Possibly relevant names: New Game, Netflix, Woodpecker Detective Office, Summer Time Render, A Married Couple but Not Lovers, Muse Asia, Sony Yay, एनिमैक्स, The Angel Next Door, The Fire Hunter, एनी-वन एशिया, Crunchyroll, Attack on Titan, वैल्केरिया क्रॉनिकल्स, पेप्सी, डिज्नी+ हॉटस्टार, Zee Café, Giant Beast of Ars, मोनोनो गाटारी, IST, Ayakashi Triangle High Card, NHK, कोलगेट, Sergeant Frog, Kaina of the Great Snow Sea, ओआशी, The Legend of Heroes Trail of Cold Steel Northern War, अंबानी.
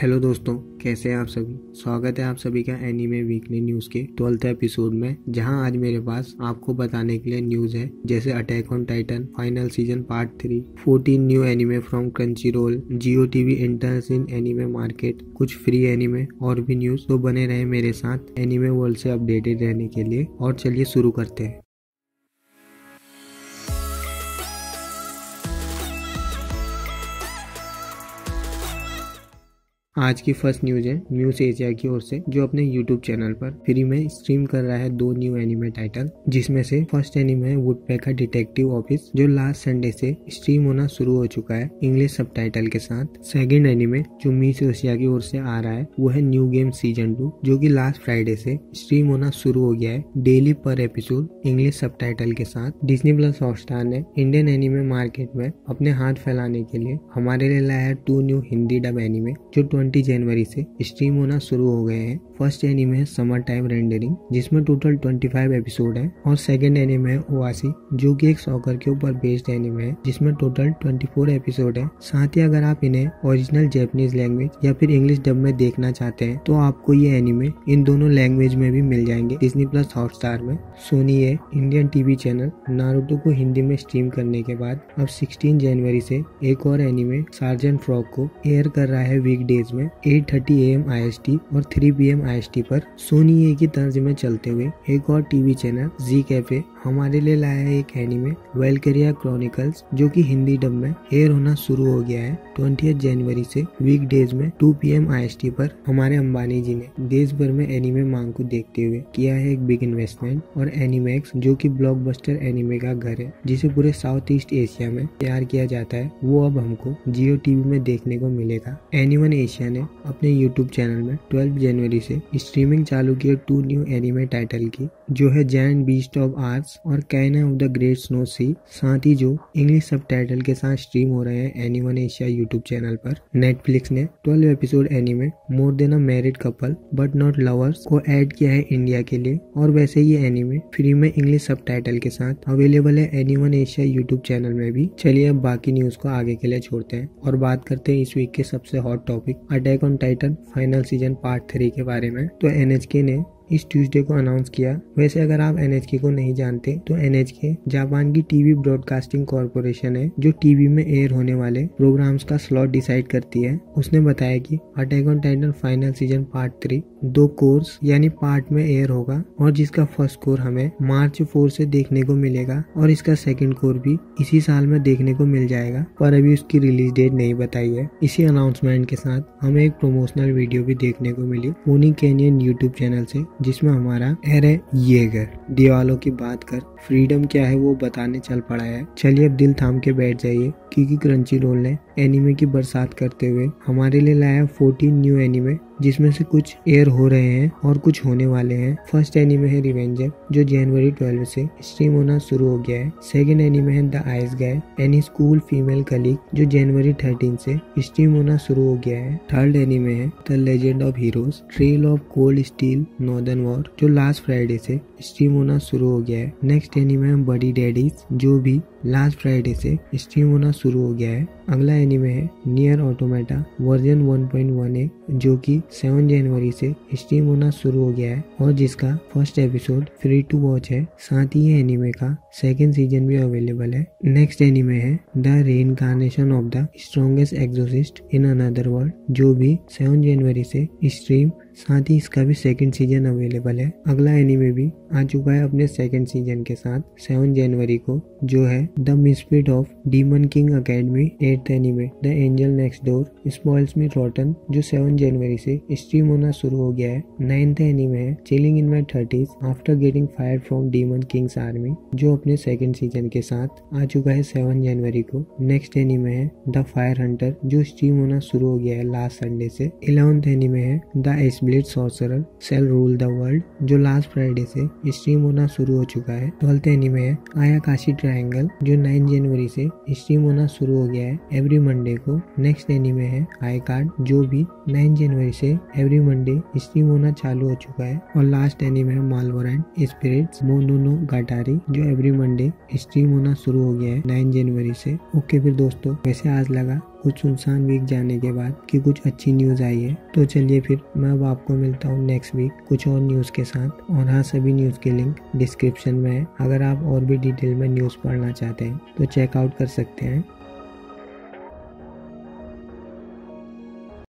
Hello दोस्तों, कैसे हैं आप सभी। स्वागत है आप सभी का एनीमे वीकली न्यूज के 12वें एपिसोड में, जहां आज मेरे पास आपको बताने के लिए न्यूज है जैसे attack on Titan final season part 3, 14 new anime from Crunchyroll, Jio TV enters in anime market, कुछ फ्री एनीमे और भी न्यूज। तो बने रहे मेरे साथ एनीमे वर्ल्ड से अपडेटेड रहने के लिए, और चलिए शुरू करते हैं। आज की फर्स्ट न्यूज है म्यूज एशिया की ओर से, जो अपने YouTube चैनल पर फ्री में स्ट्रीम कर रहा है 2 न्यू एनिमे टाइटल, जिसमें से फर्स्ट एनिमे है वुडपेकर डिटेक्टिव ऑफिस, जो लास्ट संडे से स्ट्रीम होना शुरू हो चुका है इंग्लिश सबटाइटल के साथ। सेकंड एनिमे जो म्यूज एशिया की ओर से आ रहा है वो है न्यू गेम सीजन 2, जो कि लास्ट फ्राइडे से स्ट्रीम होना शुरू हो गया है डेली पर एपिसोड इंग्लिश सबटाइटल के साथ। डिज्नी+ हॉटस्टार ने इंडियन एनिमे मार्केट में अपने हाथ फैलाने के लिए हमारे लिए लाया है 2 न्यू हिंदी डब एनिमे, जो 20 जनवरी से स्ट्रीम होना शुरू हो गए हैं। फर्स्ट एनिमे है समर टाइम रेंडरिंग, जिसमें टोटल 25 एपिसोड है, और सेकंड एनिमे है ओआशी, जो कि एक सॉकर के ऊपर बेस्ड एनिमे है, जिसमें टोटल 24 एपिसोड है। साथ ही अगर आप इन्हें ओरिजिनल जापानीज लैंग्वेज या फिर इंग्लिश डब में देखना चाहते हैं तो आपको ये एनिमे इन दोनों लैंग्वेज में भी मिल जाएंगे डिज्नी+ हॉटस्टार में। सोनी ये इंडियन टीवी चैनल नारुतो को हिंदी में स्ट्रीम करने के बाद अब 16 जनवरी से एक और एनिमे सार्जेंट फ्रॉग को एयर कर रहा है वीकडेज में 8:30 AM IST और 3 PM IST पर। सोनी ये की तर्ज में चलते हुए एक और टीवी चैनल जी कैफे हमारे लिए लाया है एक एनिमे वैल्केरिया क्रॉनिकल्स, जो कि हिंदी डब में एयर होना शुरू हो गया है 20 जनवरी से वीकडेज में 2 PM IST पर। हमारे अंबानी जी ने देश भर में एनिमे मांग को देखते हुए किया है एक बिग इन्वेस्टमेंट, और एनिमैक्स जो कि ब्लॉकबस्टर एनिमे का घर है जिसे पूरे साउथ ईस्ट एशिया में तैयार किया जाता है, वो अब हमको जियो टीवी में देखने को मिलेगा। एनी-वन एशिया ने अपने यूट्यूब चैनल में 12 जनवरी से स्ट्रीमिंग चालू की 2 न्यू एनिमे टाइटल की, जो है जायंट बीस्ट ऑफ आर्स और Kaina of the great snow sea. साथ ही जो इंग्लिश सबटाइटल के साथ स्ट्रीम हो रहे हैं एनी-वन एशिया यूट्यूब चैनल पर। नेटफ्लिक्स ने 12 episode anime more than a married couple but not lovers को ऐड किया है इंडिया के लिए, और वैसे ये एनिमे फ्री में इंग्लिश सबटाइटल के साथ अवेलेबल है एनी-वन एशिया यूट्यूब चैनल में भी। चलिए अब बाकी न्यूज को आगे के लिए छोड़ते हैं और बात करते हैं इस वीक के सबसे hot topic attack on Titan final season part 3 के बारे में। तो NHK ने इस ट्यूसडे को अनाउंस किया। वैसे अगर आप NHK को नहीं जानते तो NHK जापान की टीवी ब्रॉडकास्टिंग कॉरपोरेशन है, जो टीवी में एयर होने वाले प्रोग्राम्स का स्लॉट डिसाइड करती है। उसने बताया कि attack on Titan final season part 3 2 course यानी पार्ट में एयर होगा, और जिसका फर्स्ट कोर हमें मार्च 4 से देखने को मिलेगा, और इसका सेकेंड कोर भी इसी साल में देखने को मिल जाएगा, पर अभी उसकी रिलीज डेट नहीं बताई है। इसी अनाउंसमेंट के साथ हमें एक प्रोमोशनल वीडियो भी देखने को मिली पोनी केनियन यूट्यूब चैनल से, जिसमें हमारा अरे ये घर दीवालों की बात कर फ्रीडम क्या है वो बताने चल पड़ा है। चलिए अब दिल थाम के बैठ जाइए, क्योंकि क्रंचीरोल ने एनिमे की बरसात करते हुए हमारे लिए लाया 14 न्यू एनिमे, जिसमें से कुछ एयर हो रहे हैं और कुछ होने वाले हैं। फर्स्ट एनिमे है रिवेंजर, जो जनवरी 12 से स्ट्रीम होना शुरू हो गया है। सेकंड एनिमे है the ice guy any school female click, जो जनवरी 13 से स्ट्रीम होना शुरू हो गया है। थर्ड एनिमे है the legend of heroes trail of cold steel northern war, जो लास्ट फ्राइडे से स्ट्रीम होना शुरू हो गया है। नेक्स्ट एनिमे है बडी डैडीज, जो भी लास्ट फ्राइडे से स्ट्रीम होना शुरू हो गया है। अगला एनिमे है NieR ऑटोमेटा वर्जन 1.1a, जो कि 7 जनवरी से स्ट्रीम होना शुरू हो गया है, और जिसका first episode free to watch है। साथ ही ये एनिमे का सेकंड सीजन भी अवेलेबल है। नेक्स्ट एनिमे है the reincarnation of the strongest exorcist in another world, जो भी 7 जनवरी से स्ट्रीम, साथ ही इसका भी सेकंड सीजन अवेलेबल है। अगला एनिमे भी आ चुका है अपने सेकंड सीजन के साथ 7 जनवरी को, जो है the misfit of demon king academy. 8th anime the angel next door spoils me rotten, जो 7 जनवरी से स्ट्रीम होना शुरू हो गया है। 9th एनिमे है chilling in my 30s after getting fire from demon king's army, जो अपने सेकंड सीजन के साथ आ चुका है 7 जनवरी को। नेक्स्ट एनिमे है द फायर हंटर, जो स्ट्रीम होना शुरू हो गया है लास्ट संडे से। 11th एनिमे है the blade sorcerer shall rule the world, जो लास्ट फ्राइडे से स्ट्रीम होना शुरू हो चुका है। 12th एनिमे है आयाकाशी ट्रायंगल, जो 9 जनवरी से स्ट्रीम होना शुरू हो गया है एवरी मंडे को। नेक्स्ट एनिमे है आई कार्ड, जो भी 9 जनवरी से एवरी मंडे स्ट्रीम होना चालू हो चुका है। और लास्ट एनीमे है मालवर एंड स्पिरिट्स मोनोनो गाटारी, जो एवरी मंडे स्ट्रीम होना शुरू हो गया है 9 जनवरी से। ओके फिर दोस्तों, वैसे आज लगा कुछ सुनसान वीक जाने के बाद कि कुछ अच्छी न्यूज आई है, तो चलिए फिर मैं अब आपको मिलता हूँ नेक्स्ट वीक कुछ और न्यूज के साथ। और हाँ, सभी न्यूज के लिंक डिस्क्रिप्शन में है, अगर आप और भी डिटेल में न्यूज पढ़ना चाहते हैं तो चेकआउट कर सकते हैं।